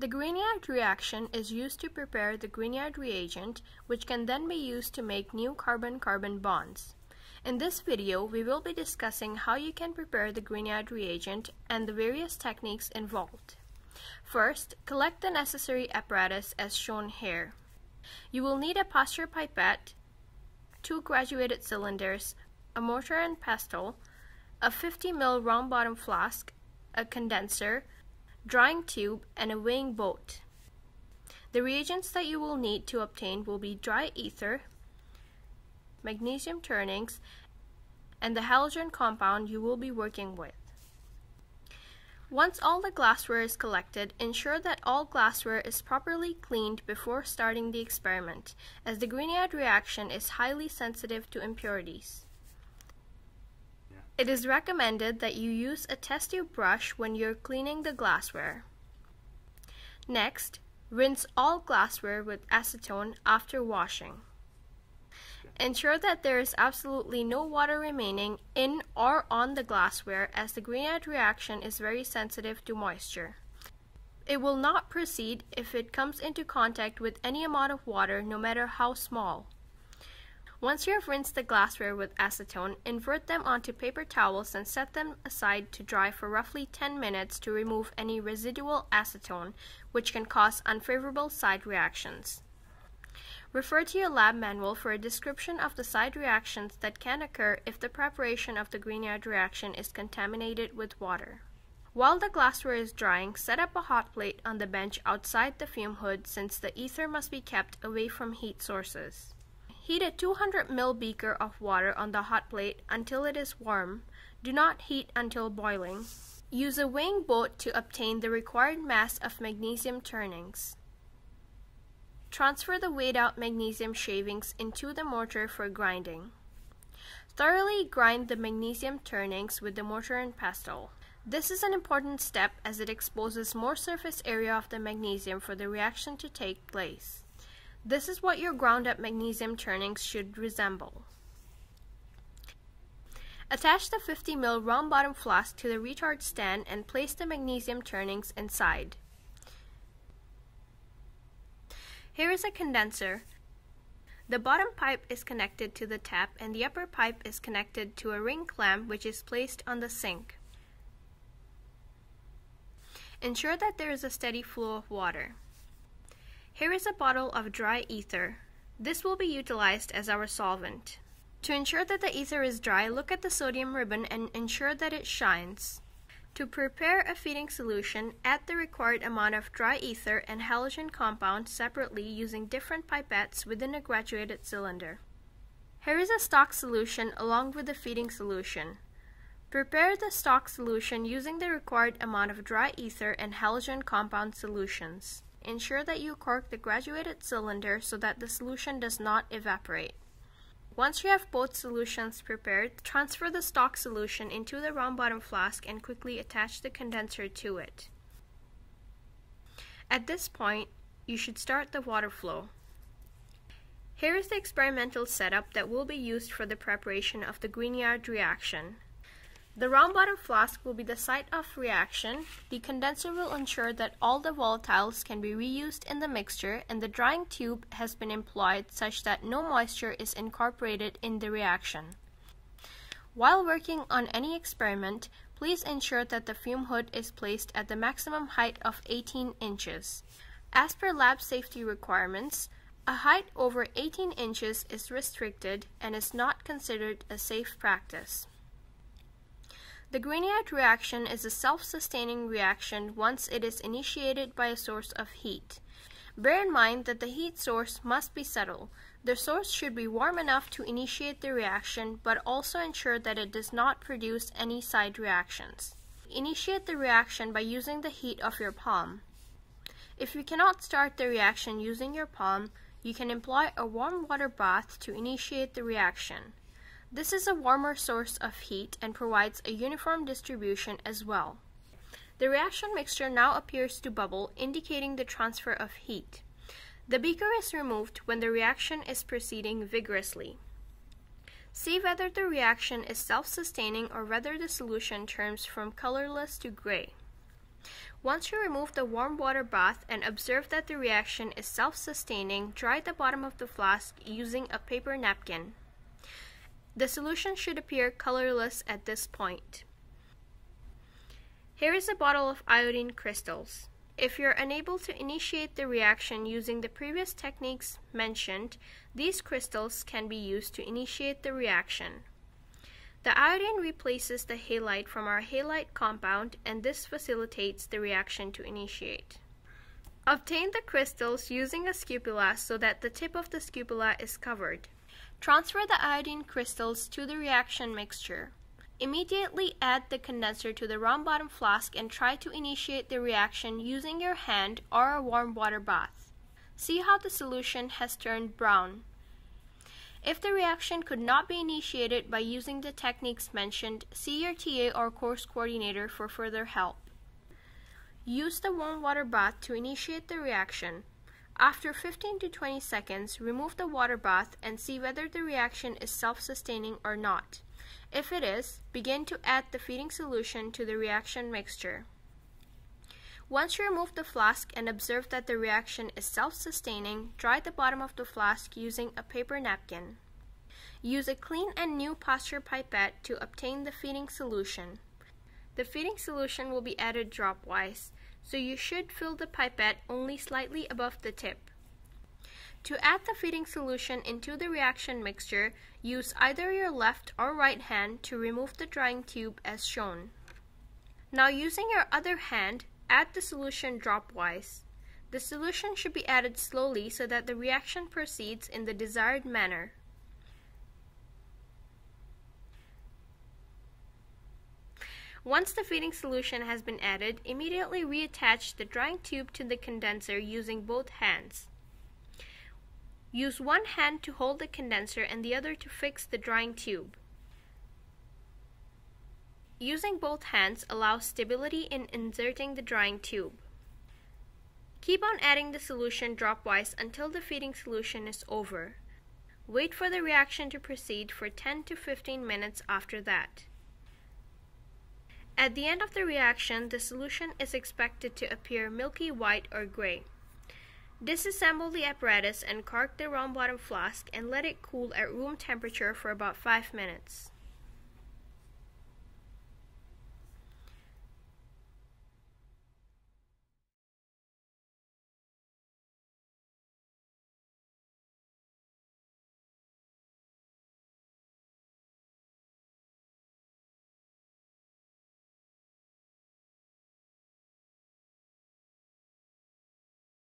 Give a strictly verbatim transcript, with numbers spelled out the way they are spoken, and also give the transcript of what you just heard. The Grignard reaction is used to prepare the Grignard reagent, which can then be used to make new carbon-carbon bonds. In this video, we will be discussing how you can prepare the Grignard reagent and the various techniques involved. First, collect the necessary apparatus as shown here. You will need a Pasteur pipette, two graduated cylinders, a mortar and pestle, a fifty milliliter round bottom flask, a condenser, drying tube, and a weighing boat. The reagents that you will need to obtain will be dry ether, magnesium turnings, and the halogen compound you will be working with. Once all the glassware is collected, ensure that all glassware is properly cleaned before starting the experiment, as the Grignard reaction is highly sensitive to impurities. Yeah. It is recommended that you use a test tube brush when you're cleaning the glassware. Next, rinse all glassware with acetone after washing. Ensure that there is absolutely no water remaining in or on the glassware, as the Grignard reaction is very sensitive to moisture. It will not proceed if it comes into contact with any amount of water, no matter how small. Once you have rinsed the glassware with acetone, invert them onto paper towels and set them aside to dry for roughly ten minutes to remove any residual acetone, which can cause unfavorable side reactions. Refer to your lab manual for a description of the side reactions that can occur if the preparation of the Grignard reaction is contaminated with water. While the glassware is drying, set up a hot plate on the bench outside the fume hood, since the ether must be kept away from heat sources. Heat a two hundred milliliter beaker of water on the hot plate until it is warm. Do not heat until boiling. Use a weighing boat to obtain the required mass of magnesium turnings. Transfer the weighed-out magnesium shavings into the mortar for grinding. Thoroughly grind the magnesium turnings with the mortar and pestle. This is an important step, as it exposes more surface area of the magnesium for the reaction to take place. This is what your ground-up magnesium turnings should resemble. Attach the fifty milliliter round bottom flask to the retort stand and place the magnesium turnings inside. Here is a condenser. The bottom pipe is connected to the tap and the upper pipe is connected to a ring clamp, which is placed on the sink. Ensure that there is a steady flow of water. Here is a bottle of dry ether. This will be utilized as our solvent. To ensure that the ether is dry, look at the sodium ribbon and ensure that it shines. To prepare a feeding solution, add the required amount of dry ether and halogen compound separately using different pipettes within a graduated cylinder. Here is a stock solution along with the feeding solution. Prepare the stock solution using the required amount of dry ether and halogen compound solutions. Ensure that you cork the graduated cylinder so that the solution does not evaporate. Once you have both solutions prepared, transfer the stock solution into the round bottom flask and quickly attach the condenser to it. At this point, you should start the water flow. Here is the experimental setup that will be used for the preparation of the Grignard reaction. The round bottom flask will be the site of reaction. The condenser will ensure that all the volatiles can be reused in the mixture, and the drying tube has been employed such that no moisture is incorporated in the reaction. While working on any experiment, please ensure that the fume hood is placed at the maximum height of eighteen inches. As per lab safety requirements, a height over eighteen inches is restricted and is not considered a safe practice. The Grignard reaction is a self-sustaining reaction once it is initiated by a source of heat. Bear in mind that the heat source must be subtle. The source should be warm enough to initiate the reaction, but also ensure that it does not produce any side reactions. Initiate the reaction by using the heat of your palm. If you cannot start the reaction using your palm, you can employ a warm water bath to initiate the reaction. This is a warmer source of heat and provides a uniform distribution as well. The reaction mixture now appears to bubble, indicating the transfer of heat. The beaker is removed when the reaction is proceeding vigorously. See whether the reaction is self-sustaining or whether the solution turns from colorless to gray. Once you remove the warm water bath and observe that the reaction is self-sustaining, dry the bottom of the flask using a paper napkin. The solution should appear colorless at this point. Here is a bottle of iodine crystals. If you're unable to initiate the reaction using the previous techniques mentioned, these crystals can be used to initiate the reaction. The iodine replaces the halite from our halite compound, and this facilitates the reaction to initiate. Obtain the crystals using a scupula so that the tip of the scupula is covered. Transfer the iodine crystals to the reaction mixture. Immediately add the condenser to the round bottom flask and try to initiate the reaction using your hand or a warm water bath. See how the solution has turned brown. If the reaction could not be initiated by using the techniques mentioned, see your T A or course coordinator for further help. Use the warm water bath to initiate the reaction. After fifteen to twenty seconds, remove the water bath and see whether the reaction is self-sustaining or not. If it is, begin to add the feeding solution to the reaction mixture. Once you remove the flask and observe that the reaction is self-sustaining, dry the bottom of the flask using a paper napkin. Use a clean and new Pasteur pipette to obtain the feeding solution. The feeding solution will be added dropwise, so you should fill the pipette only slightly above the tip. To add the feeding solution into the reaction mixture, use either your left or right hand to remove the drying tube as shown. Now, using your other hand, add the solution dropwise. The solution should be added slowly so that the reaction proceeds in the desired manner. Once the feeding solution has been added, immediately reattach the drying tube to the condenser using both hands. Use one hand to hold the condenser and the other to fix the drying tube. Using both hands allows stability in inserting the drying tube. Keep on adding the solution dropwise until the feeding solution is over. Wait for the reaction to proceed for ten to fifteen minutes after that. At the end of the reaction, the solution is expected to appear milky white or gray. Disassemble the apparatus and cork the round bottom flask and let it cool at room temperature for about five minutes.